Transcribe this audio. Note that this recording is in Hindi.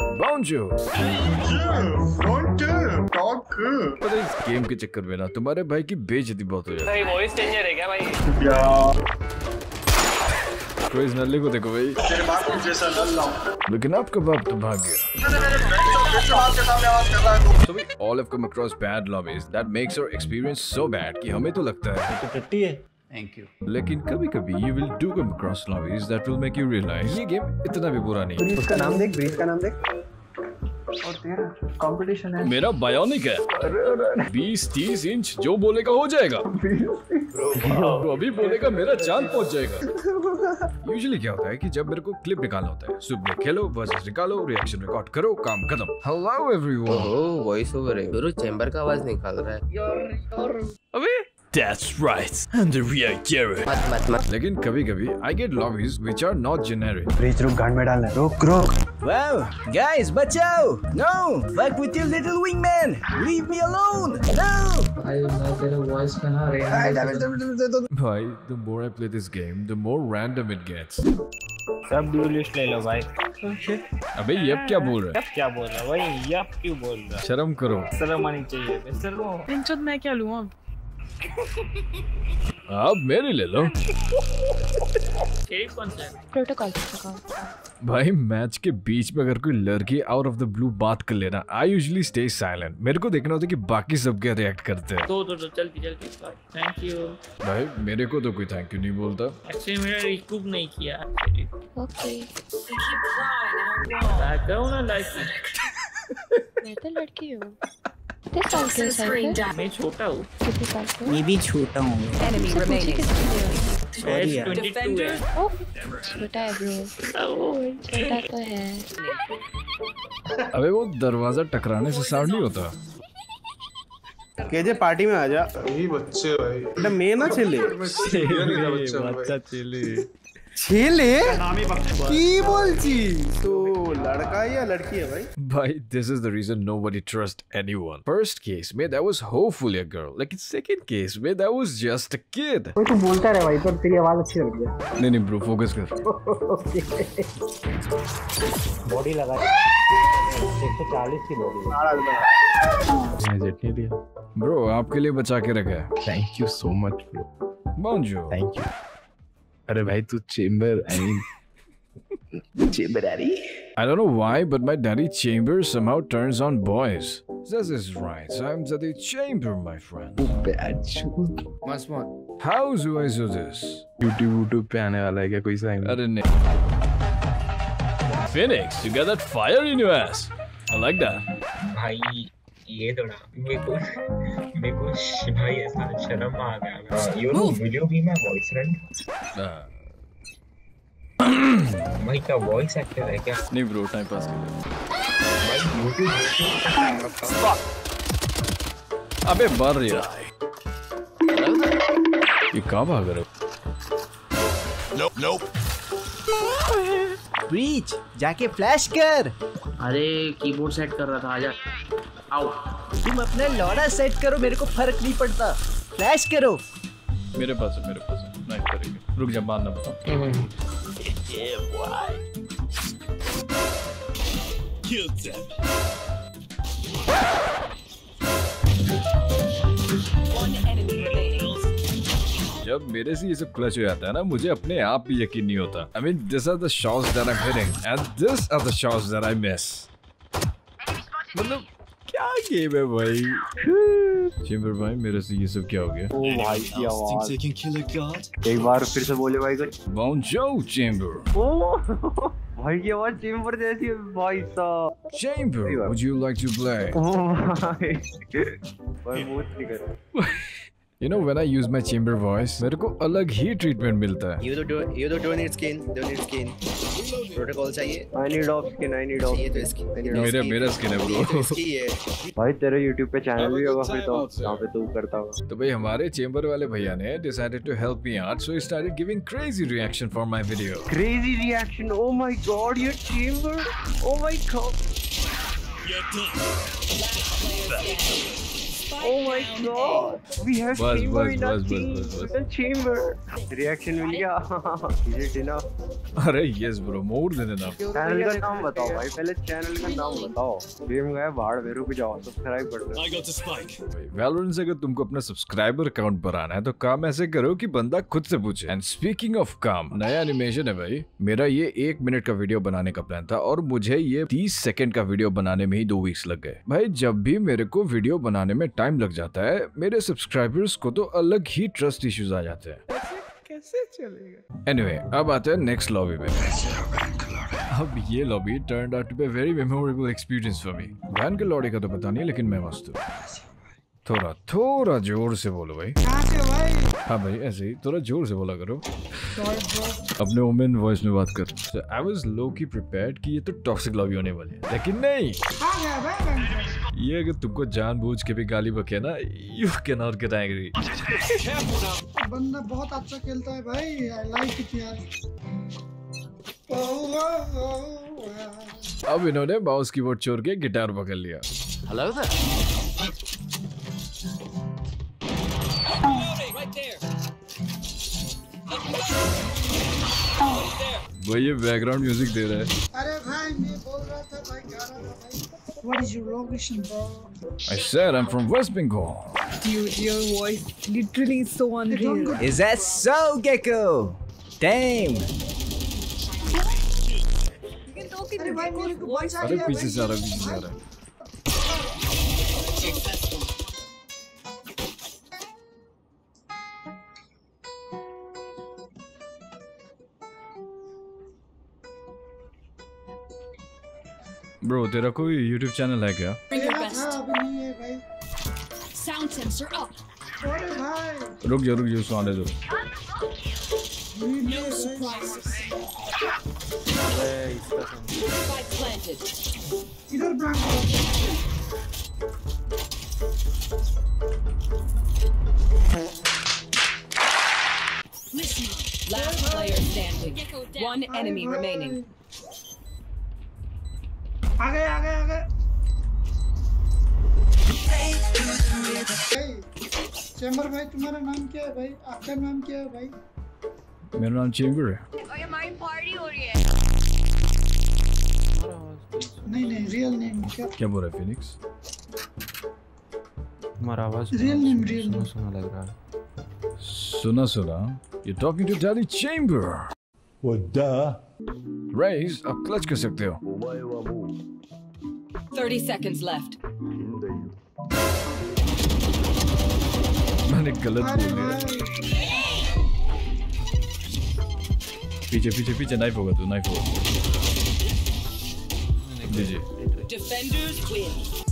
Bonjour. पता इस गेम के चक्कर में ना तुम्हारे भाई की बेइज्जती बहुत हो जाती है। वॉइस चेंजर है क्या भाई? यार। कोई इस नल्ले को देखो भाई। तेरे बाप जैसा नल्ला। लेकिन आपका बाप तो भाग गया। So we all have come across bad lobbies that makes our experience so bad कि हमें तो लगता है। Thank you. लेकिन कभी-कभी you will do come across lobbies that will make you realize ये गेम इतना भी बुरा नहीं है। इसका नाम देख, ब्रीज का नाम देख। और तेरा कंपटीशन है। मेरा बायोनिक है। 20-30 इंच जो बोलेगा हो जाएगा। तो अभी बोलेगा मेरा चांद पहुंच जाएगा। Usually क्या होता है कि जब मेरे को क्लिप निकालना होता है, सुबह खेलो वर्सेस निकालो, रिएक्शन रिकॉर्ड करो, काम खत्म। Hello everyone. Oh voice over है। गुरु चैम्बर का आवाज निकाल रहा है। यार अबे That's right, and we are Jared. लेकिन कभी-कभी I get lobbies which are not generic. Breach room गांड में डालना है। रोक रोक। Wow, guys, बचाओ! No, fuck with your little wingman. Leave me alone. No. भाई मैं तेरा voice बना रहा हूँ। भाई, the more I play this game, the more random it gets. सब duelist ले लो भाई। अबे यप क्या बोल रहा है? यप क्या बोल रहा है? वही यप क्यों बोल रहा है? शर्म करो। शर्म आनी चाहिए। मैं शर्मो। टेंशन मैं क्या लूँ अब? आप मेरी ले लो। प्रोटोकॉल भाई मैच के बीच में अगर कोई लड़की आउट ऑफ द ब्लू बात कर लेना I usually stay silent. मेरे को देखना होता है कि बाकी सब क्या रिएक्ट करते हैं। तो जल्दी जल्दी थैंक यू। भाई मेरे को तो कोई थैंक यू नहीं बोलता। एक्चुअली मेरा रिकूप नहीं किया। मैं तो लड़की हूँ। मैं छोटा हूँ। मैं भी छोटा हूँ। छोटा है ब्रो। छोटा तो है। अबे वो दरवाजा टकराने से साउंड नहीं होता। केजे पार्टी में आजा। ये बच्चे भाई। मैं ना चिल्ले। बच्चा चिल्ले। छेले की बोलची तो लड़का या लड़की है भाई। भाई this is the reason nobody trusts anyone. First case में that was hopefully a girl, लेकिन second case में that was just a kid. तू बोलता रहे भाई पर तेरी आवाज अच्छी लग रही है। नहीं नहीं ब्रो फोकस कर। बॉडी लगा 140 की बॉडी। ब्रो आपके लिए बचा के रखा है। Thank you so much bro. Bonjour. Thank you. अरे भाई तू चेंबर आई मीन चेंबर आ रही। I don't know why, but my daddy chamber somehow turns on boys. This is right. I'm daddy chamber, my friend. Bad shoot. Once more. How do I do this? YouTube पे आने वाला है क्या कोई साइन? अरे नहीं। Phoenix, you got that fire in your ass. I like that. भाई ये तो ना मेरे को भाई ऐसा शर्म आ गया। यू नो वीडियो भी मैं वॉइस फ्रेंड भाई का वॉइस एक्टर है क्या? नहीं ब्रो टाइम पास कर भाई यूट्यूब। अबे मर यार ये कहाँ भाग रहे हो? ब्रीच जाके फ्लैश कर। अरे कीबोर्ड सेट कर रहा था आजा। आओ तुम अपना लौड़ा सेट करो मेरे को फर्क नहीं पड़ता। फ्लैश करो। मेरे पास है नहीं करेंगे। रुक जा मारना बताओ। जब मेरे से ये सब क्लच हो जाता है ना मुझे अपने आप पे यकीन नहीं होता। I mean these are the shots that I'm hitting and these are the shots that I miss. मतलब क्या गेम है भाई? चेंबर भाई मेरे से ये सब क्या हो गया? ओ भाई की आवाज। एक बार फिर से बोले भाई कर। Bonjour chamber. ओ भाई की आवाज चेंबर जैसी है भाई साहब। Chamber, would you like to play? ओ भाई। भाई बहुत निकल। You know when I use my chamber voice, मेरे को अलग ही ट्रीटमेंट मिलता है। You do don't need skin. Protocol चाहिए। I need off skin. ये तो skin। मेरा skin है bro। भाई तेरे YouTube पे channel भी होगा फिर तो यहाँ पे तू करता होगा। तो भाई हमारे chamber वाले भैया ने decided to help me out, so he started giving crazy reaction for my video. Crazy reaction? Oh my god, your chamber? Oh my god. Oh my god! We have Chamber in our team! The Chamber! Reaction मिल गया! Is it enough? अरे yes bro, more than enough! Channel का नाम बताओ भाई, पहले channel का नाम बताओ! Game गया बाहर, वेरू पे जाओ, subscribe कर दो! I got a spike! Valorant से अगर तुमको अपना subscriber count बढ़ाना है, तो काम ऐसे करो कि बंदा खुद से पूछे। And speaking of काम, नया animation है भाई। मेरा ये 1 मिनट का वीडियो बनाने का प्लान था, और मुझे ये 30 सेकंड का वीडियो बनाने में ही 2 वीक्स लग गए। भाई जब भी मेरे को वीडियो बनाने में टाइम लग जाता है, मेरे सब्सक्राइबर्स को तो अलग ही ट्रस्ट इश्यूज आ जाते हैं। कैसे चलेगा? एनीवे, अब आते हैं नेक्स्ट लॉबी में। अब ये lobby turned out to be very memorable experience for me. वैन के लॉडी का तो पता नहीं, लेकिन मैं मस्त हूँ। थोड़ा जोर से बोलो भाई। हाँ भाई ऐसे ही थोड़ा जोर से बोला करो। अपने वुमेन वॉइस में बात करो। आई वाज लोकी प्रिपेयर्ड कि ये तो टॉक्सिक लॉबी होने वाली है, लेकिन नहीं। ये अगर तुमको जानबूझ के भी गाली बके ना, you can not get angry. बंदा बहुत अच्छा खेलता है भाई, आई लाइक इट यार। अब इन्होंने माउस कीबोर्ड छोड़ के गिटार पकड़ लिया। Hello sir. भाई ये बैकग्राउंड म्यूजिक दे रहा है। अरे भाई मैं बोल रहा था भाई गाना था भाई। What is your location, bro? I said I'm from West Bengal. Dude, your voice literally is so unreal. Is that so, Gekko? Damn. अरे भाई मेरे को बहुत सारे अरे पीछे सारा। ब्रो तेरा कोई YouTube चैनल है क्या? रुक जा उसको आने दो। Last player standing. One enemy remaining. आ गए। चैम्बर भाई तुम्हारा नाम क्या है भाई? आपका नाम क्या है भाई? मेरा नाम चैम्बर है। और ये माइंड पार्टी हो रही है। नहीं रियल नेम क्या बोल रहा है फिनिक्स? हमारा आवाज रियल नेम सुना लग रहा है। सुना ये टॉकिंग टू डैडी चैम्बर। वो दा रेस आप क्लच कर सकते हो। 30 seconds left. मैंने गलत बोल दिया। पीछे नाइफ होगा। Defenders win.